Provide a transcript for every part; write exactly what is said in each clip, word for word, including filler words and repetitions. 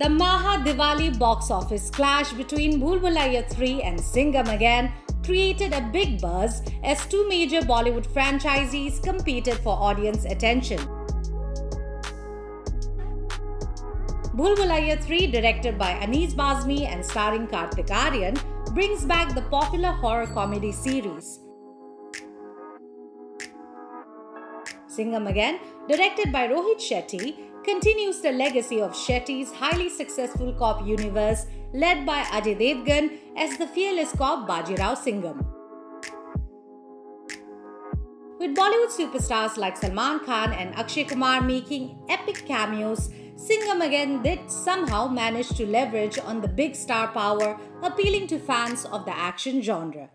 The Maha Diwali box office clash between Bhool Bhulaiyaa three and Singham Again created a big buzz as two major Bollywood franchises competed for audience attention. Bhool Bhulaiyaa three, directed by Anees Bazmi and starring Kartik Aaryan, brings back the popular horror comedy series. Singham Again, directed by Rohit Shetty, continues the legacy of Shetty's highly successful cop universe led by Ajay Devgn as the fearless cop Bajirao Singham. With Bollywood superstars like Salman Khan and Akshay Kumar making epic cameos, Singham Again did somehow manage to leverage on the big star power, appealing to fans of the action genre.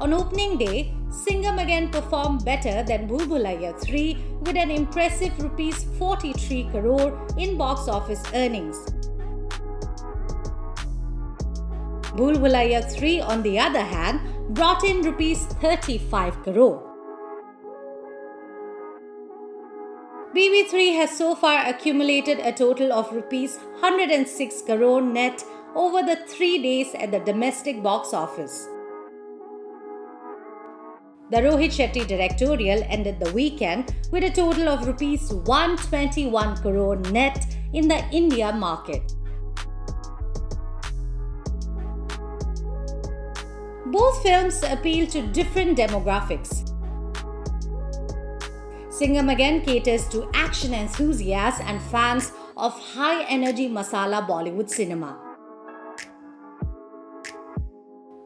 On opening day, Singham Again performed better than Bhool Bhulaiyaa three with an impressive rupees forty-three crore in box office earnings. Bhool Bhulaiyaa three, on the other hand, brought in rupees thirty-five crore. B B three has so far accumulated a total of rupees one hundred six crore net over the three days at the domestic box office. The Rohit Shetty directorial ended the weekend with a total of rupees one hundred twenty-one crore net in the India market. Both films appeal to different demographics. Singham Again caters to action enthusiasts and fans of high-energy masala Bollywood cinema.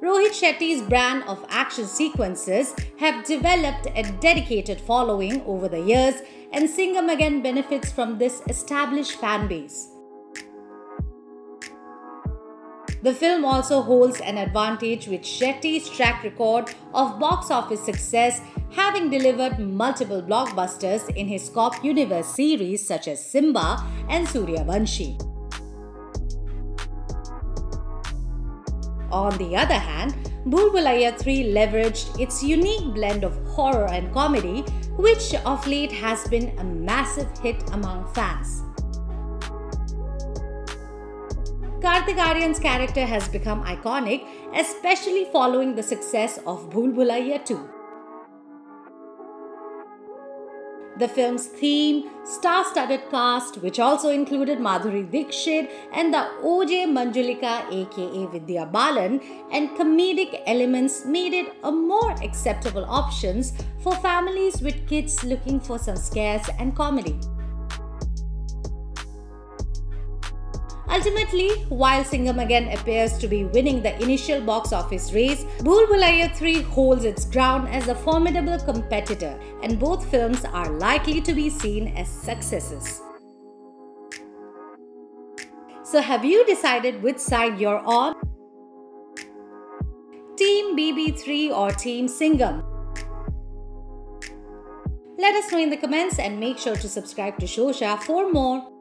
Rohit Shetty's brand of action sequences have developed a dedicated following over the years, and Singham Again benefits from this established fan base. The film also holds an advantage with Shetty's track record of box office success, having delivered multiple blockbusters in his cop universe series such as Simba and Suryavanshi. On the other hand, Bhool Bhulaiyaa three leveraged its unique blend of horror and comedy, which of late has been a massive hit among fans. Kartik Aaryan's character has become iconic, especially following the success of Bhool Bhulaiyaa two. The film's theme, star-studded cast, which also included Madhuri Dixit and the O J Manjulika aka Vidya Balan, and comedic elements made it a more acceptable option for families with kids looking for some scares and comedy. Ultimately, while Singham Again appears to be winning the initial box office race, Bhool Bhulaiyaa three holds its ground as a formidable competitor, and both films are likely to be seen as successes. So have you decided which side you're on? Team B B three or Team Singham? Let us know in the comments, and make sure to subscribe to Showsha for more.